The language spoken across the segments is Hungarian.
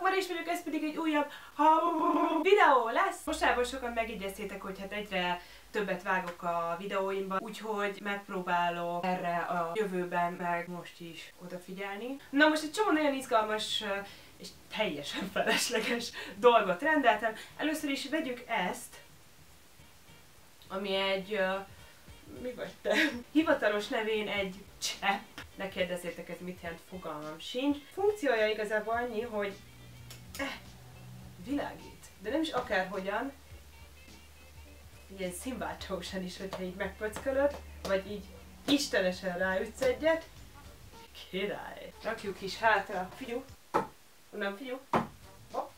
Sziasztok, Mari is vagyok, ez pedig egy újabb videó lesz. Mostában sokan megjegyeztétek, hogy hát egyre többet vágok a videóimban, úgyhogy megpróbálok erre a jövőben, meg most is odafigyelni. Na most egy csomó nagyon izgalmas és teljesen felesleges dolgot rendeltem. Először is vegyük ezt, ami egy... mi vagy te? Hivatalos nevén egy csepp. Ne kérdezzétek, ez mit jelent, fogalmam sincs. Funkciója igazából annyi, hogy világít. De nem is akárhogyan, ilyen színváltósan is, hogyha így megpöckölöd, vagy így istenesen ráütsz egyet. Király! Rakjuk is hátra. Figyú! Onnan figyú! Hopp!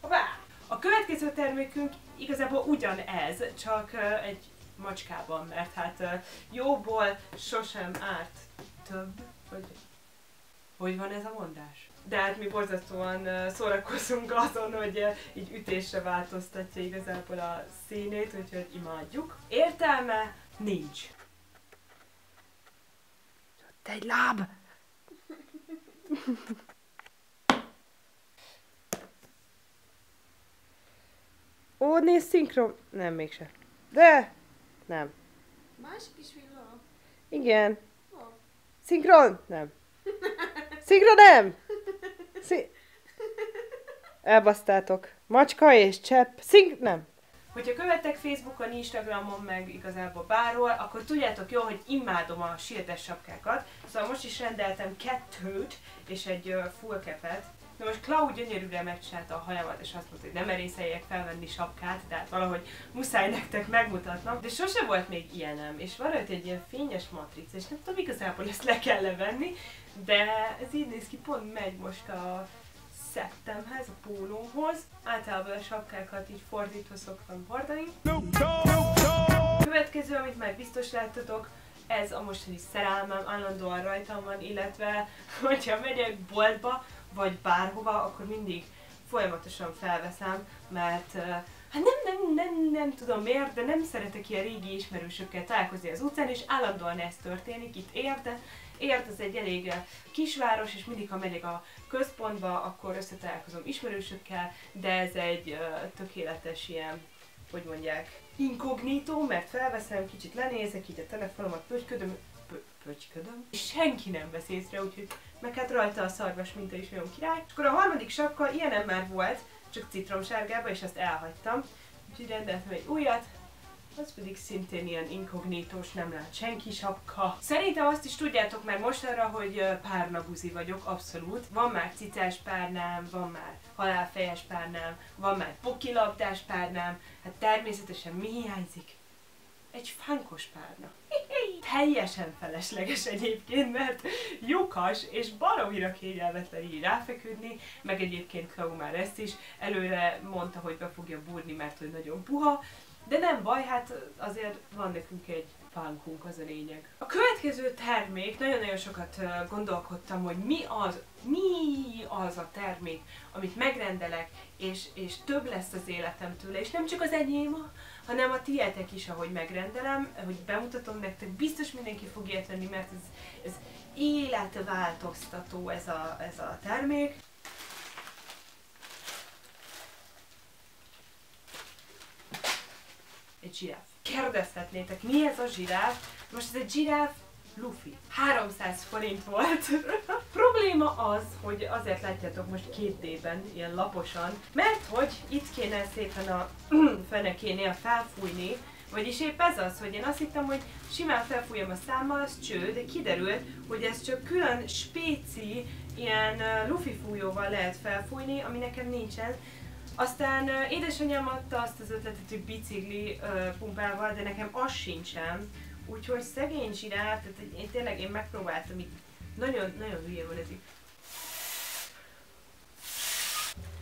Hoppá! A következő termékünk igazából ugyanez, csak egy macskában, mert hát jóból sosem árt több, vagy hogy van ez a mondás? De hát mi borzasztóan szórakozunk azon, hogy így ütésre változtatja igazából a színét, úgyhogy imádjuk. Értelme nincs. Ott egy láb! Ó, nézd, szinkron! Nem, mégse. De! Nem. Másik is villog? Igen. Oh. Szinkron? Nem. Szinkron nem! Elbasztátok. Macska és csepp. Nem. Hogyha követtek Facebookon, Instagramon, meg igazából bárhol, akkor tudjátok jól, hogy imádom a sietes sapkákat. Szóval most is rendeltem kettőt és egy full capet. Na most Klau gyönyörűre megcsinálta a hajamat, és azt mondta, hogy nem merészeljek felvenni sapkát, tehát valahogy muszáj nektek megmutatnom. De sose volt még ilyenem, és van rajta egy ilyen fényes matric, és nem tudom, igazából ezt le kell levenni, de ez így néz ki, pont megy most a szettemhez, a pólómhoz. Általában a sapkákat így fordítva szoktam hordani. Következő, amit már biztos láttatok, ez a mostani szerelmem, állandóan rajtam van, illetve hogyha megyek boltba, vagy bárhova, akkor mindig folyamatosan felveszem, mert hát nem tudom miért, de nem szeretek ilyen régi ismerősökkel találkozni az utcán, és állandóan ez történik, itt Érd az egy elég kisváros, és mindig, ha megyek a központba, akkor összetalálkozom ismerősökkel, de ez egy tökéletes ilyen, hogy mondják, inkognitó, mert felveszem, kicsit lenézek, így a telefonomat pötyködöm, és senki nem vesz észre, úgyhogy meg hát rajta a szarvas minta is nagyon király. És akkor a harmadik sapka, ilyenem már volt, csak citromsárgába, és azt elhagytam. Úgyhogy rendeltem egy újat, az pedig szintén ilyen inkognitós, nem lát senki sapka. Szerintem azt is tudjátok már mostanra, hogy párnabuzi vagyok, abszolút. Van már cicás párnám, van már halálfejes párnám, van már pokilabdás párnám, hát természetesen mi hiányzik? Egy fánkos párna. Teljesen felesleges egyébként, mert lyukas és baromira kényelmetlen így ráfeküdni, meg egyébként Klau már ezt is előre mondta, hogy be fogja búrni, mert hogy nagyon puha, de nem baj, hát azért van nekünk egy fánkunk, az a lényeg. A következő termék, nagyon-nagyon sokat gondolkodtam, hogy mi az a termék, amit megrendelek, és több lesz az életem tőle, és nem csak az enyém, hanem a tiétek is, ahogy megrendelem, hogy bemutatom nektek, biztos mindenki fog ilyet venni, mert ez életváltoztató ez a termék. Egy zsiráf. Kérdezhetnétek, mi ez a zsiráf? Most ez egy zsiráf Luffy. 300 forint volt. Probléma az, hogy azért látjátok most 2D-ben, ilyen laposan, mert hogy itt kéne szépen a fenekénél felfújni, vagyis épp ez az, hogy én azt hittem, hogy simán felfújom a számmal, az cső, de kiderült, hogy ez csak külön spéci, ilyen Luffy fújóval lehet felfújni, ami nekem nincsen. Aztán édesanyám adta azt az ötletet, hogy bicikli pumpával, de nekem az sincsen. Úgyhogy szegény zsiráf, tehát tényleg én megpróbáltam itt. Nagyon hülye volt ez itt.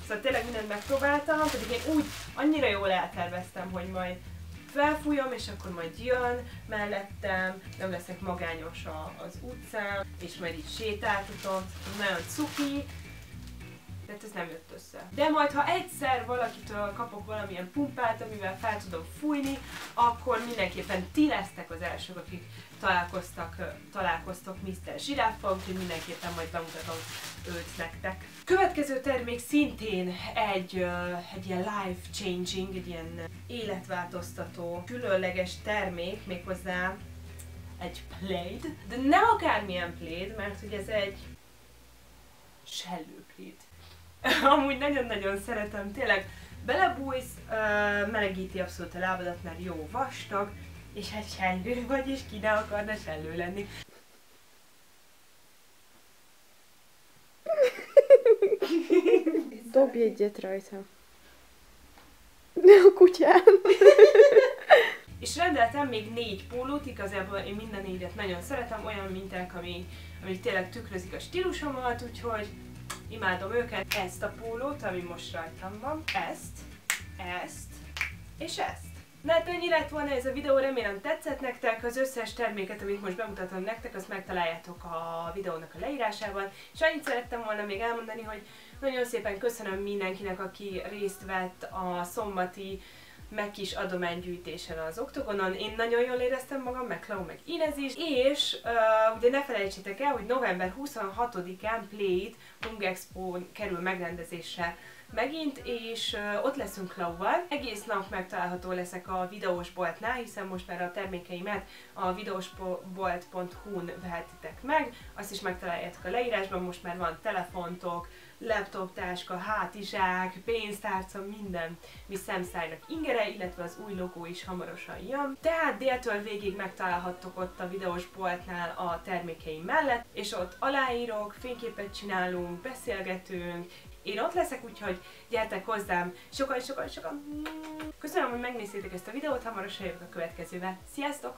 Szóval tényleg mindent megpróbáltam, pedig én úgy annyira jól elterveztem, hogy majd felfújom, és akkor majd jön mellettem, nem leszek magányos az utcán, és majd így sétáltatom, nagyon cuki. De mert ez nem jött össze. De majd, ha egyszer valakitől kapok valamilyen pumpát, amivel fel tudom fújni, akkor mindenképpen ti lesztek az elsők, akik találkoztok Mr. Zsiráffal, úgyhogy mindenképpen majd bemutatom őt nektek. Következő termék szintén egy ilyen life-changing, egy ilyen életváltoztató, különleges termék, méghozzá egy plaid, de nem akármilyen plaid, mert hogy ez egy sellőpléd. Amúgy nagyon-nagyon szeretem, tényleg belebújsz, melegíti abszolút a lábadat, mert jó vastag, és hát sellő vagy, és ki ne akarna sellő lenni. Dobj egyet rajta. Ne a kutyám! És rendeltem még 4 pólót, igazából én minden 4-et nagyon szeretem, olyan minták, ami tényleg tükrözik a stílusomat, úgyhogy imádom őket. Ezt a pólót, ami most rajtam van, ezt és ezt. Na hát ennyi lett volna ez a videó, remélem tetszett nektek, az összes terméket, amit most bemutatom nektek, azt megtaláljátok a videónak a leírásában, és annyit szerettem volna még elmondani, hogy nagyon szépen köszönöm mindenkinek, aki részt vett a szombati megkis adománygyűjtésen az Oktogonon. Én nagyon jól éreztem magam, meg Klau, meg Inez is, és ugye ne felejtsétek el, hogy november 26-án Plaid Hung Expo-n kerül megrendezésre megint, és ott leszünk Klauval. Egész nap megtalálható leszek a videósboltnál, hiszen most már a termékeimet a videósbolt.hu-n vehetitek meg, azt is megtaláljátok a leírásban, most már van telefontok, laptoptáska, hátizsák, pénztárca, minden, mi Samsung-nak ingere, illetve az új logó is hamarosan jön. Tehát déltől végig megtalálhattok ott a videósboltnál a termékeim mellett, és ott aláírok, fényképet csinálunk, beszélgetünk. Én ott leszek, úgyhogy gyertek hozzám sokan! Köszönöm, hogy megnéztétek ezt a videót, hamarosan jövök a következővel. Sziasztok!